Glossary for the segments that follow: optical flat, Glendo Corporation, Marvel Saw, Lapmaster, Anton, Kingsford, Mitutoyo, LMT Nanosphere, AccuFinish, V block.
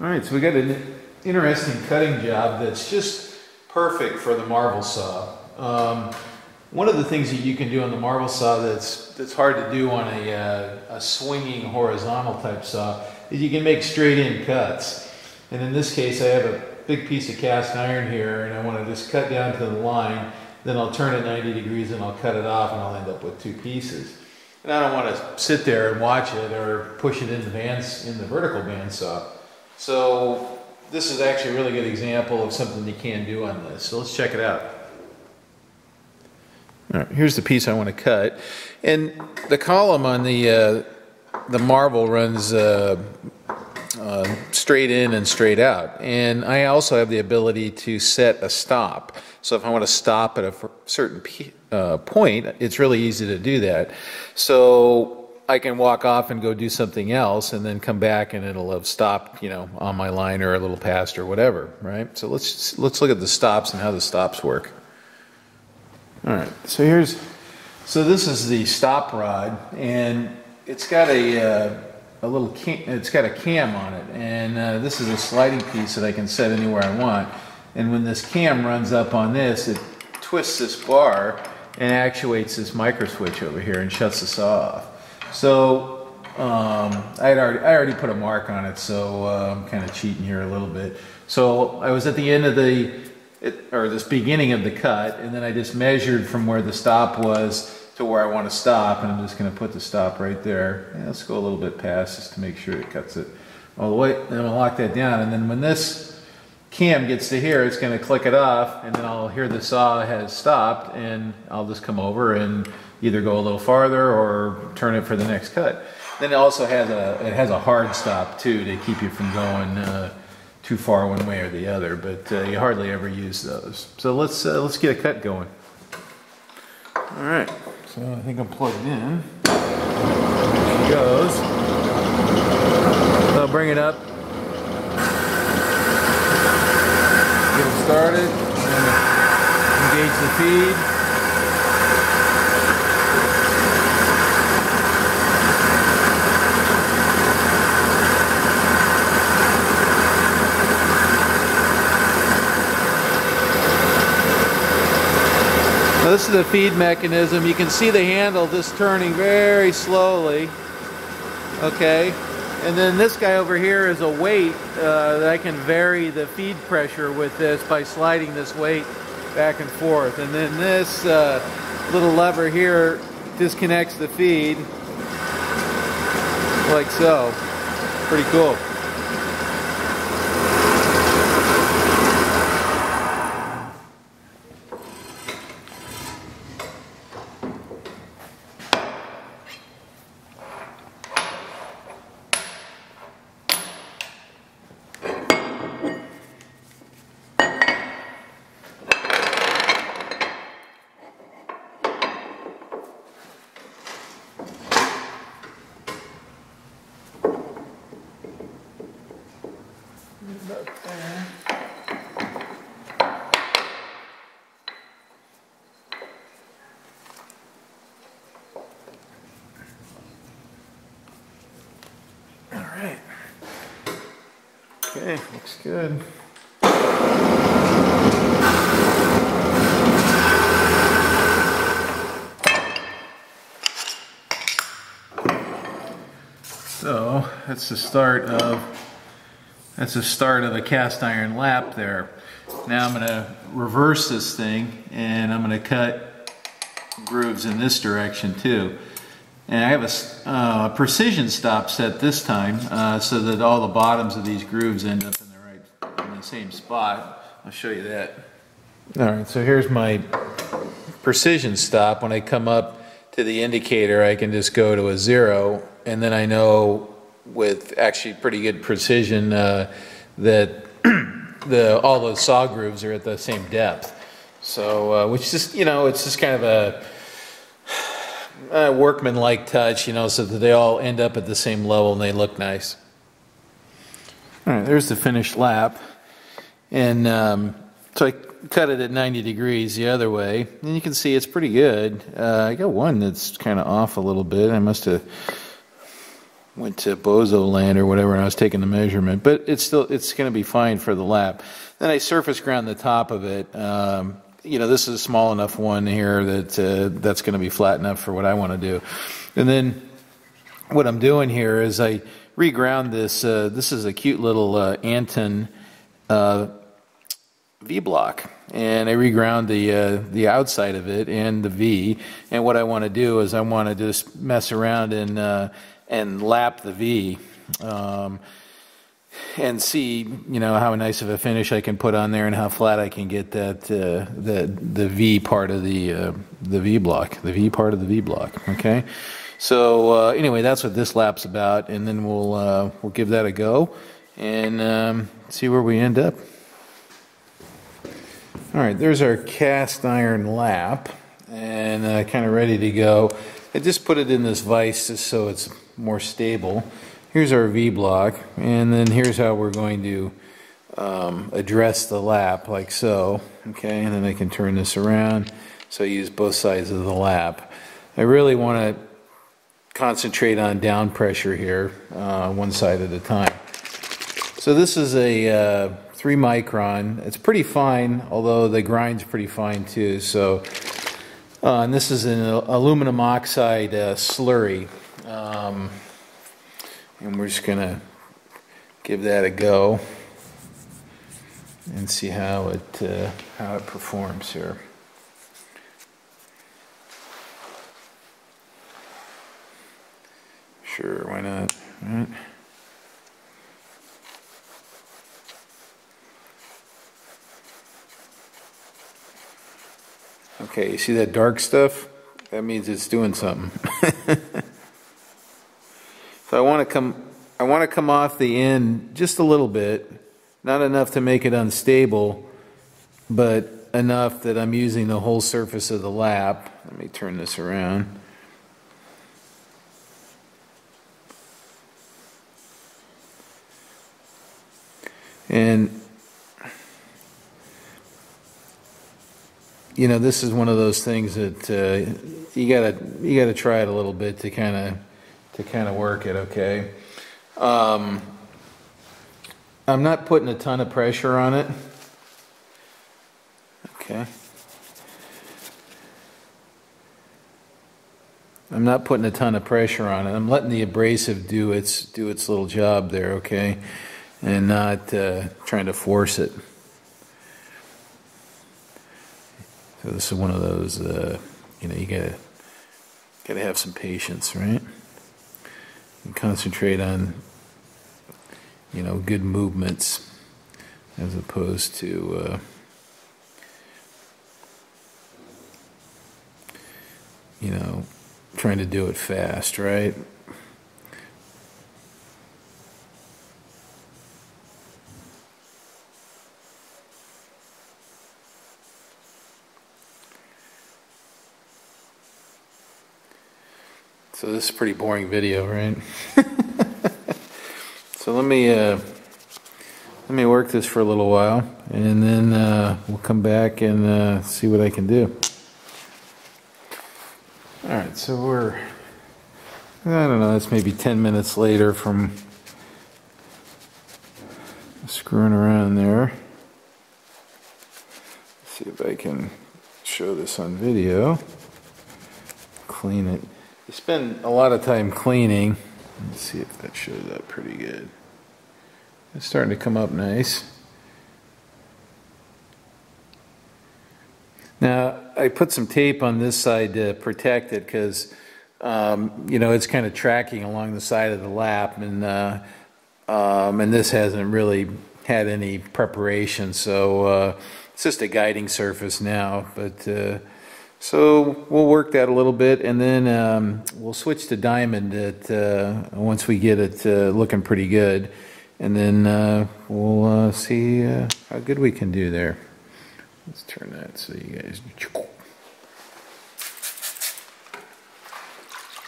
Alright, so we got an interesting cutting job that's just perfect for the Marvel Saw. One of the things that you can do on the Marvel Saw that's hard to do on a swinging horizontal type saw is you can make straight in cuts. And in this case I have a big piece of cast iron here and I want to just cut down to the line, then I'll turn it 90 degrees and I'll cut it off and I'll end up with two pieces. And I don't want to sit there and watch it or push it in the vertical bandsaw. So this is actually a really good example of something you can do on this. So let's check it out. All right, here's the piece I want to cut. And the column on the Marvel runs straight in and straight out. And I also have the ability to set a stop. So if I want to stop at a certain point, it's really easy to do that. So I can walk off and go do something else and then come back and it'll have stopped, you know, on my line or a little past or whatever, right? So let's look at the stops and how the stops work. All right, so this is the stop rod, and it's got a cam on it, and this is a sliding piece that I can set anywhere I want. And when this cam runs up on this, it twists this bar and actuates this micro switch over here and shuts the saw off. So I already put a mark on it, so I'm kind of cheating here a little bit. So I was at the end of this beginning of the cut, and then I just measured from where the stop was to where I want to stop, and I'm just going to put the stop right there. And let's go a little bit past just to make sure it cuts it all the way. Then I'll lock that down, and then when this cam gets to here, it's going to click it off, and then I'll hear the saw has stopped, and I'll just come over and either go a little farther or turn it for the next cut. Then it also has a hard stop too to keep you from going too far one way or the other, but you hardly ever use those. So let's get a cut going. All right, so I think I'm plugged in. There she goes. So I'll bring it up, get it started, engage the feed. Now this is the feed mechanism. You can see the handle just turning very slowly. Okay, and then this guy over here is a weight that I can vary the feed pressure with this by sliding this weight back and forth. And then this little lever here disconnects the feed, like so. Pretty cool. Okay, looks good. So that's the start of a cast iron lap there. Now I'm going to reverse this thing and I'm going to cut grooves in this direction too. And I have a precision stop set this time so that all the bottoms of these grooves end up in the same spot. I'll show you that. All right, so here's my precision stop. When I come up to the indicator, I can just go to a 0, and then I know with actually pretty good precision that all those saw grooves are at the same depth. So, which just, you know, it's just kind of a workman-like touch, you know, so that they all end up at the same level and they look nice. All right, there's the finished lap. And so I cut it at 90 degrees the other way. And you can see it's pretty good. I got one that's kind of off a little bit. I must have went to Bozo Land or whatever, and I was taking the measurement. But it's still, it's going to be fine for the lap. Then I surface ground the top of it. You know, this is a small enough one here that that's going to be flat enough for what I want to do. And then what I'm doing here is I reground this. This is a cute little Anton V block, and I reground the outside of it and the V. And what I want to do is I want to just mess around and lap the V, and see, you know, how nice of a finish I can put on there and how flat I can get that the V part of the V block, the V part of the V block. Okay, so anyway, that's what this lap's about, and then we'll give that a go and see where we end up. All right, there's our cast iron lap, and kind of ready to go. I just put it in this vise just so it's more stable. Here's our V block, and then here's how we're going to address the lap, like so. Okay, and then I can turn this around, so I use both sides of the lap. I really want to concentrate on down pressure here, one side at a time. So this is a 3 micron. It's pretty fine, although the grind's pretty fine too. So, and this is an aluminum oxide slurry, and we're just gonna give that a go and see how it performs here. Sure, why not? All right. Okay, you see that dark stuff? That means it's doing something. So I want to come off the end just a little bit, not enough to make it unstable, but enough that I'm using the whole surface of the lap. Let me turn this around. And you know, this is one of those things that you gotta try it a little bit to kind of work it. Okay, I'm not putting a ton of pressure on it. Okay, I'm not putting a ton of pressure on it. I'm letting the abrasive do its little job there. Okay, and not trying to force it. So this is one of those, you know, you gotta have some patience, right? And concentrate on, you know, good movements as opposed to you know, trying to do it fast, right? So this is a pretty boring video, right? So let me work this for a little while, and then we'll come back and see what I can do. All right, so we're, I don't know, that's maybe 10 minutes later from screwing around there. Let's see if I can show this on video. Clean it. You spend a lot of time cleaning. Let's see if that shows up pretty good. It's starting to come up nice. Now, I put some tape on this side to protect it because, you know, it's kind of tracking along the side of the lap, and this hasn't really had any preparation, so it's just a guiding surface now, but so we'll work that a little bit, and then we'll switch to diamond at, once we get it looking pretty good, and then we'll see how good we can do there. Let's turn that so you guys.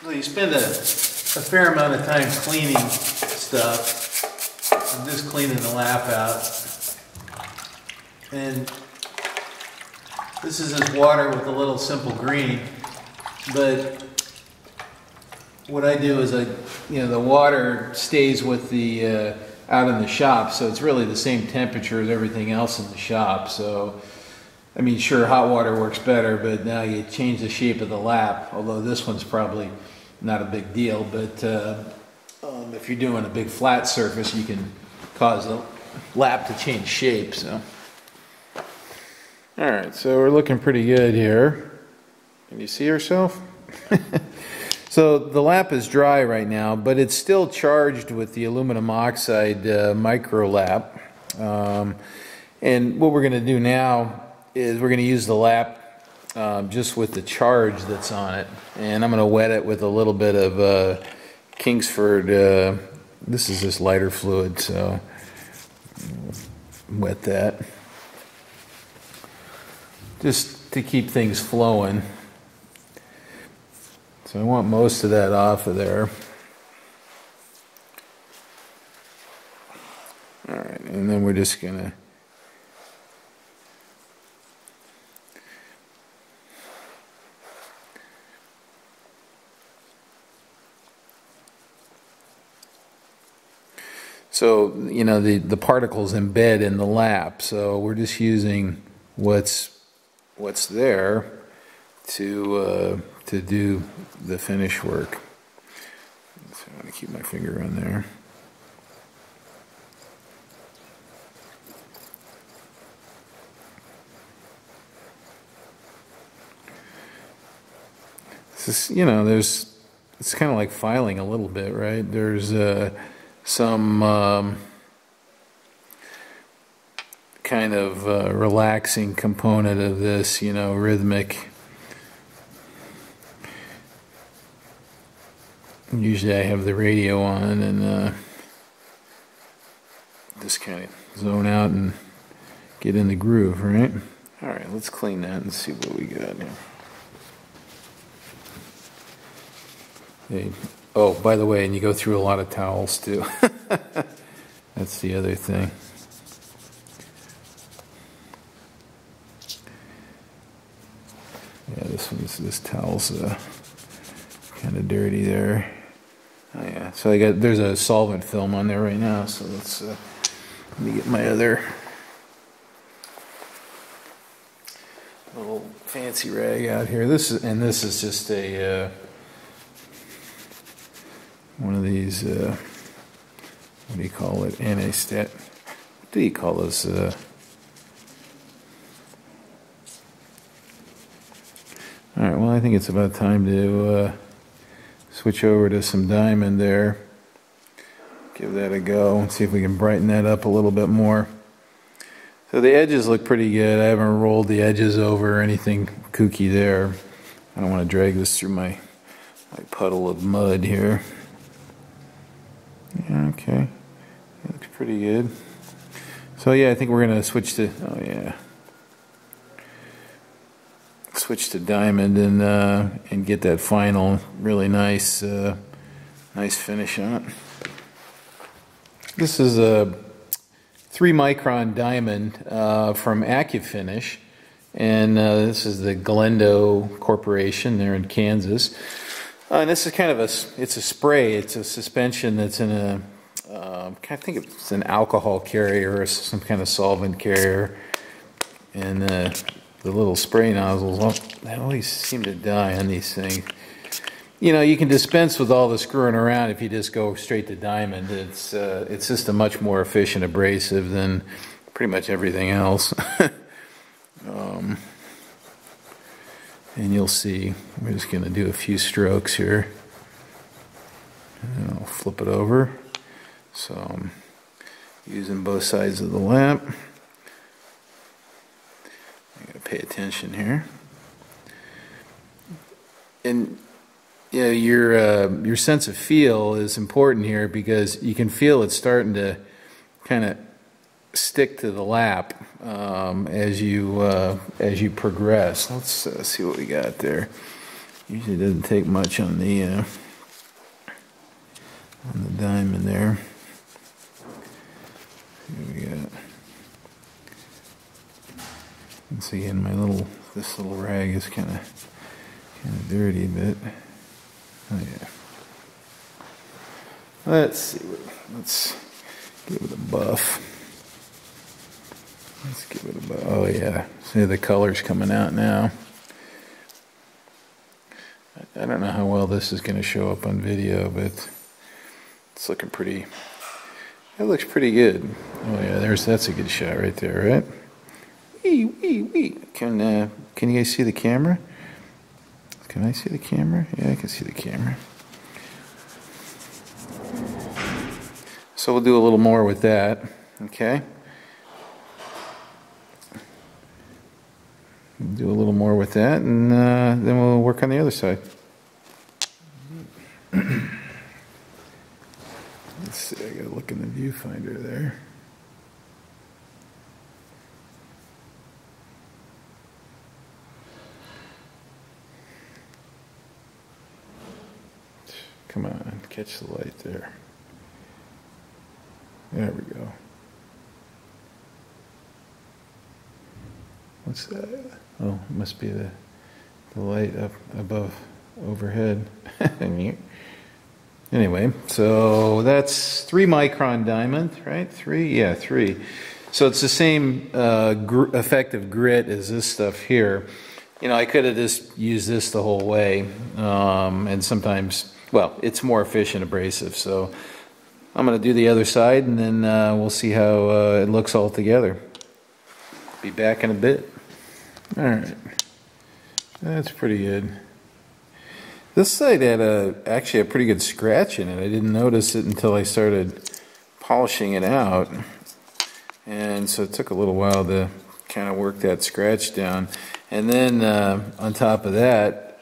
Well, you spend a fair amount of time cleaning stuff. I'm just cleaning the lap out, and this is just water with a little simple green, but what I do is I, the water stays with the, out in the shop, so it's really the same temperature as everything else in the shop. So, I mean, sure, hot water works better, but now you change the shape of the lap, although this one's probably not a big deal, but if you're doing a big flat surface, you can cause the lap to change shape, so. All right, so we're looking pretty good here. Can you see yourself? So the lap is dry right now, but it's still charged with the aluminum oxide micro lap. And what we're gonna do now is we're gonna use the lap just with the charge that's on it. And I'm gonna wet it with a little bit of Kingsford, this is this lighter fluid, so wet that. Just to keep things flowing. So I want most of that off of there. All right, and then we're just gonna so, the particles embed in the lap, so we're just using what's there to do the finish work. So I'm going to keep my finger on there. This is, it's kind of like filing a little bit, right? There's some kind of relaxing component of this, rhythmic. Usually I have the radio on and just kind of zone out and get in the groove, right? All right, let's clean that and see what we got here. Hey, oh, by the way, and you go through a lot of towels too. That's the other thing. Yeah, this towel's kind of dirty there. Oh yeah, so there's a solvent film on there right now, so let's let me get my other little fancy rag out here. This is just a one of these what do you call it? Anti-stat. What do you call those? All right. Well, I think it's about time to switch over to some diamond there. Give that a go and see if we can brighten that up a little bit more. So the edges look pretty good. I haven't rolled the edges over or anything kooky there. I don't want to drag this through my puddle of mud here. Yeah, okay. That looks pretty good. So yeah, I think we're gonna switch to switch to diamond and get that final really nice nice finish on it. This is a 3 micron diamond from AccuFinish, and this is the Glendo Corporation there in Kansas. And this is kind of a spray. It's a suspension that's in a I think it's an alcohol carrier or some kind of solvent carrier, and the little spray nozzles, well, they always seem to die on these things. You can dispense with all the screwing around if you just go straight to diamond. It's just a much more efficient abrasive than pretty much everything else. And you'll see, we're just gonna do a few strokes here. And I'll flip it over. So I'm using both sides of the lap. Pay attention here, and your sense of feel is important here, because you can feel it's starting to kind of stick to the lap as you progress. Let's see what we got there. Usually doesn't take much on the diamond there. Let's see what we got. Once again, this little rag is kind of dirty, but oh yeah, Let's see. Let's give it a buff. Let's give it a buff. Oh yeah. See the color's coming out now. I don't know how well this is going to show up on video, but it's looking pretty. It looks pretty good. Oh yeah, that's a good shot right there, right? Wee wee wee. Can you guys see the camera? Can I see the camera? Yeah, I can see the camera. So we'll do a little more with that, okay? We'll do a little more with that, and then we'll work on the other side. Let's see, I gotta look in the viewfinder there. Come on, catch the light there. There we go. What's that? Oh, it must be the light up above, overhead. Anyway, so that's 3 micron diamond, right? 3? Yeah, 3. So it's the same effect of grit as this stuff here. You know, I could have just used this the whole way, and sometimes... Well, it's more efficient abrasive, so I'm going to do the other side, and then we'll see how it looks all together. Be back in a bit. All right, that's pretty good. This side had actually a pretty good scratch in it. I didn't notice it until I started polishing it out, and so it took a little while to kind of work that scratch down. And then on top of that,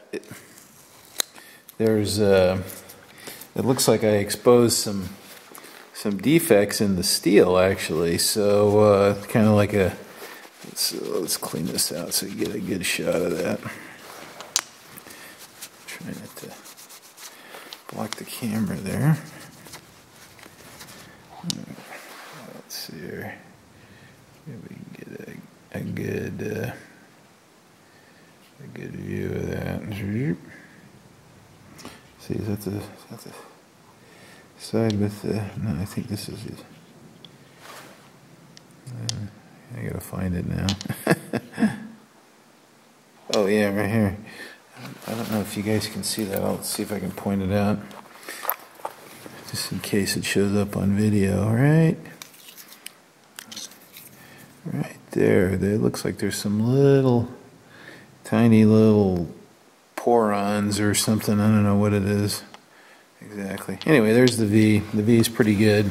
it looks like I exposed some defects in the steel actually, so kind of like a, let's clean this out so you get a good shot of that. Try not to block the camera there. Let's see here, maybe we can get a good view of that. See, is that the side with the... No, I think this is it. I gotta find it now. Oh yeah, right here. I don't know if you guys can see that. I'll see if I can point it out, just in case it shows up on video. All right, right there. It looks like there's some little, tiny little porons or something. I don't know what it is exactly. Anyway, there's the V. The V is pretty good.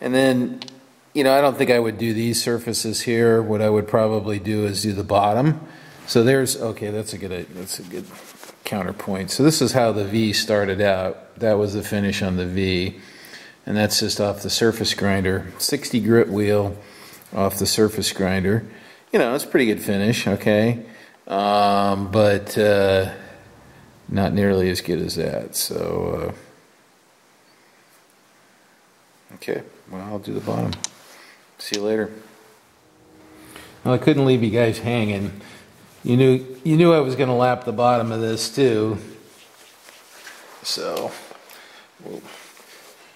And then, you know, I don't think I would do these surfaces here. What I would probably do is do the bottom. So there's, okay, that's a good counterpoint. So this is how the V started out. That was the finish on the V, and that's just off the surface grinder. 60 grit wheel off the surface grinder. You know, it's a pretty good finish, okay, but not nearly as good as that. So, okay, well, I'll do the bottom. See you later. Well, I couldn't leave you guys hanging. You knew I was going to lap the bottom of this too. So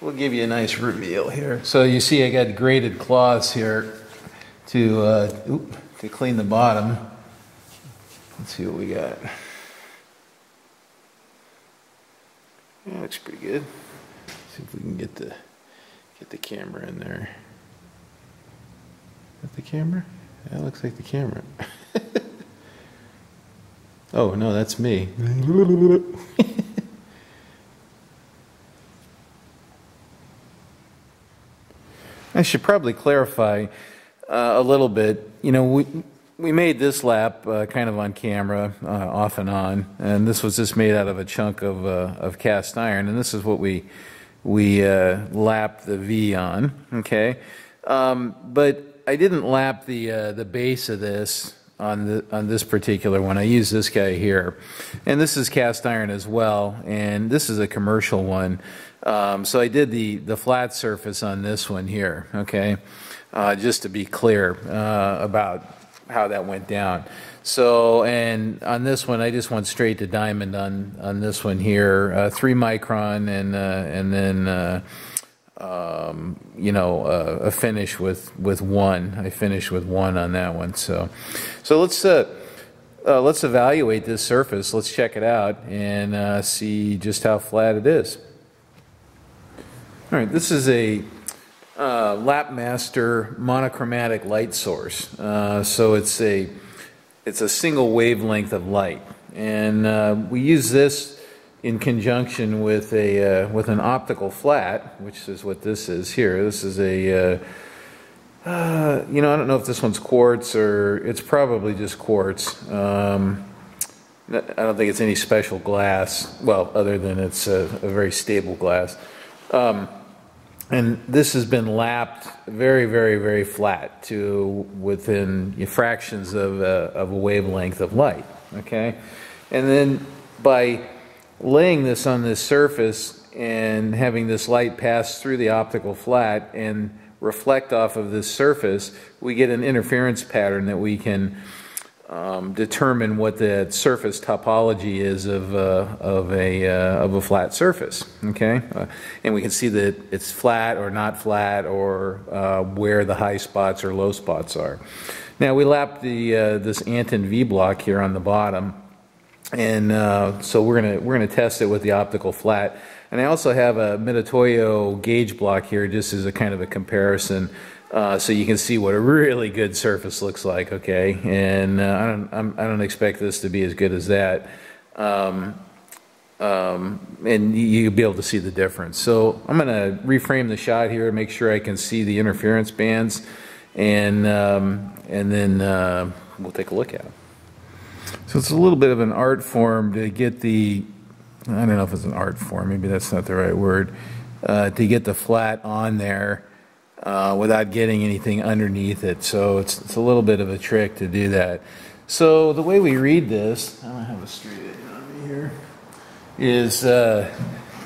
we'll give you a nice reveal here. So you see, I got grated cloths here to clean the bottom. Let's see what we got. Yeah, looks pretty good. Let's see if we can get the camera in there. Is that the camera? That looks like the camera. Oh no, that's me. I should probably clarify a little bit. You know, we made this lap kind of on camera, off and on, and this was just made out of a chunk of cast iron, and this is what we lapped the V on. Okay, but I didn't lap the base of this on this particular one. I used this guy here, and this is cast iron as well, and this is a commercial one. So I did the flat surface on this one here. Okay. Just to be clear about how that went down. So, and on this one, I just went straight to diamond on this one here, 3 micron, and then you know, a finish with 1. I finished with 1 on that one. So, let's evaluate this surface. Let's check it out and see just how flat it is. All right, this is a Lapmaster monochromatic light source. So it's a single wavelength of light, and we use this in conjunction with a with an optical flat, which is what this is here. This is a you know, I don't know if this one's quartz, or it's probably just quartz. I don't think it's any special glass, well, other than it's a very stable glass. And this has been lapped very, very, very flat to within fractions of a wavelength of light. Okay, and then by laying this on this surface and having this light pass through the optical flat and reflect off of this surface, we get an interference pattern that we can determine what the surface topology is of a flat surface. Okay, and we can see that it's flat or not flat, or where the high spots or low spots are. Now we lapped the this Anton V block here on the bottom, and so we're gonna test it with the optical flat. And I also have a Mitutoyo gauge block here, just as a kind of a comparison, so you can see what a really good surface looks like. Okay, and I don't expect this to be as good as that, and you'll be able to see the difference. So I'm going to reframe the shot here to make sure I can see the interference bands, and then we'll take a look at them. So it's a little bit of an art form to get the, I don't know if it's an art form, maybe that's not the right word, to get the flat on there without getting anything underneath it. So it's a little bit of a trick to do that. So the way we read this, I don't have a straight edge on me here, is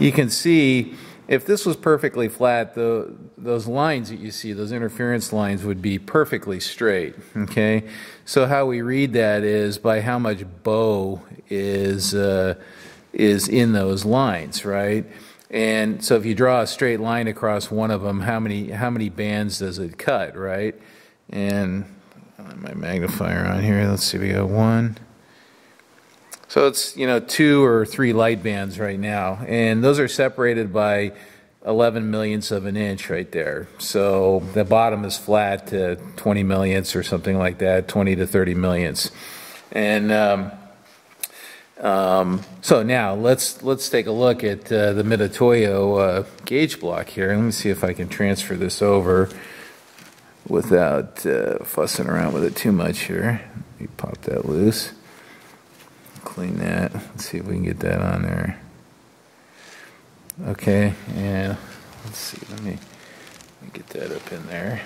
you can see if this was perfectly flat, those lines that you see, those interference lines, would be perfectly straight. Okay, so how we read that is by how much bow is in those lines, right? And so if you draw a straight line across one of them, how many bands does it cut, right? And I'll have my magnifier on here. Let's see, we got 1. So it's, you know, 2 or 3 light bands right now, and those are separated by 11 millionths of an inch right there. So the bottom is flat to 20 millionths or something like that, 20 to 30 millionths. And so now let's take a look at the Mitutoyo gauge block here. Let me see if I can transfer this over without fussing around with it too much here. Let me pop that loose, clean that. Let's see if we can get that on there. Okay, and let's see. Let me get that up in there.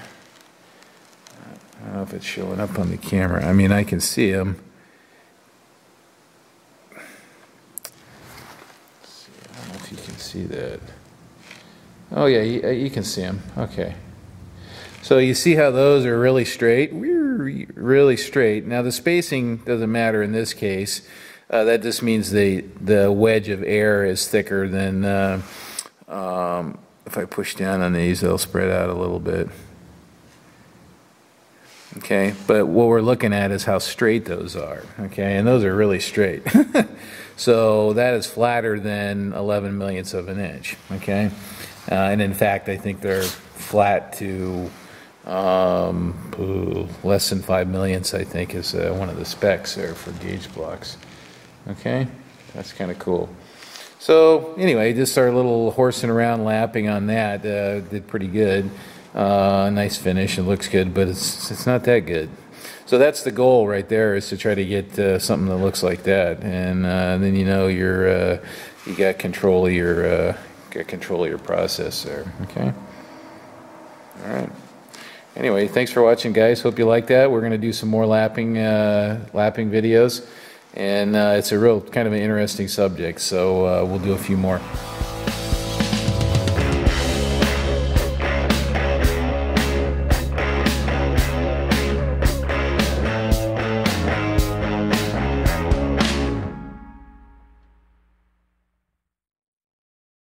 I don't know if it's showing up on the camera. I mean, I can see them. You can see that. Oh yeah, you can see them. Okay, so you see how those are really straight, really straight. Now the spacing doesn't matter in this case. That just means the wedge of air is thicker than. If I push down on these, they'll spread out a little bit. Okay, but what we're looking at is how straight those are. Okay, and those are really straight. So that is flatter than 11 millionths of an inch. Okay, and in fact, I think they're flat to less than 5 millionths. I think is one of the specs there for gauge blocks. Okay, that's kind of cool. So anyway, just our little horsing around, lapping on that, did pretty good. Nice finish. It looks good, but it's not that good. So that's the goal right there, is to try to get something that looks like that, and then you know you're you got control of your process there. Okay. All right. Anyway, thanks for watching, guys. Hope you like that. We're gonna do some more lapping videos, and it's a real kind of an interesting subject. So we'll do a few more.